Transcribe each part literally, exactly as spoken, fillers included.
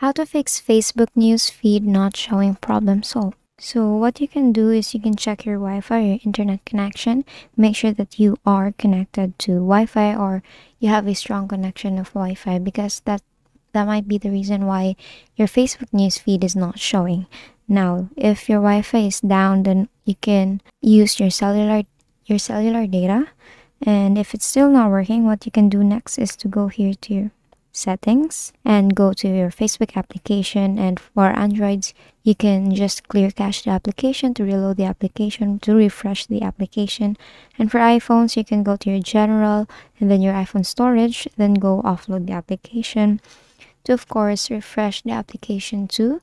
How to fix Facebook news feed not showing problem solved. So what you can do is you can check your Wi-Fi, your internet connection. Make sure that you are connected to Wi-Fi or you have a strong connection of Wi-Fi, because that that might be the reason why your Facebook news feed is not showing. Now, if your Wi-Fi is down, then you can use your cellular your cellular data. And if it's still not working, what you can do next is to go here to your settings and go to your Facebook application. And for Androids, you can just clear cache the application to reload the application, to refresh the application. And for iPhones, you can go to your general and then your iPhone storage, then go offload the application to, of course, refresh the application too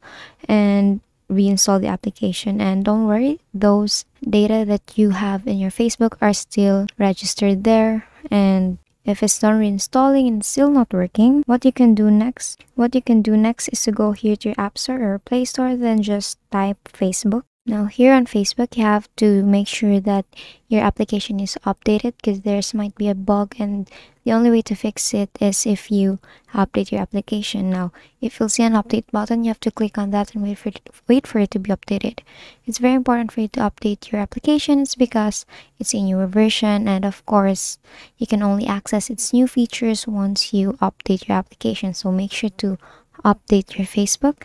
and reinstall the application. And don't worry, those data that you have in your Facebook are still registered there. And if it's not reinstalling and still not working, what you can do next, what you can do next is to go here to your App Store or Play Store, then just type Facebook. Now here on Facebook, you have to make sure that your application is updated, because there's might be a bug, and the only way to fix it is if you update your application. Now, if you'll see an update button, you have to click on that and wait for it, wait for it to be updated. It's very important for you to update your application. It's because it's a newer version, and of course, you can only access its new features once you update your application. So make sure to update your Facebook.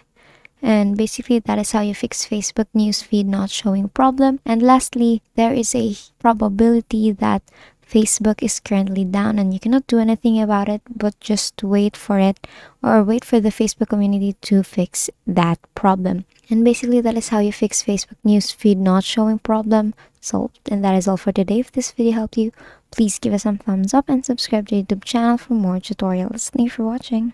And basically, that is how you fix Facebook newsfeed not showing problem. And lastly, there is a probability that Facebook is currently down and you cannot do anything about it, but just wait for it or wait for the Facebook community to fix that problem. And basically, that is how you fix Facebook newsfeed not showing problem solved. And that is all for today. If this video helped you, please give us some thumbs up and subscribe to the YouTube channel for more tutorials. Thank you for watching.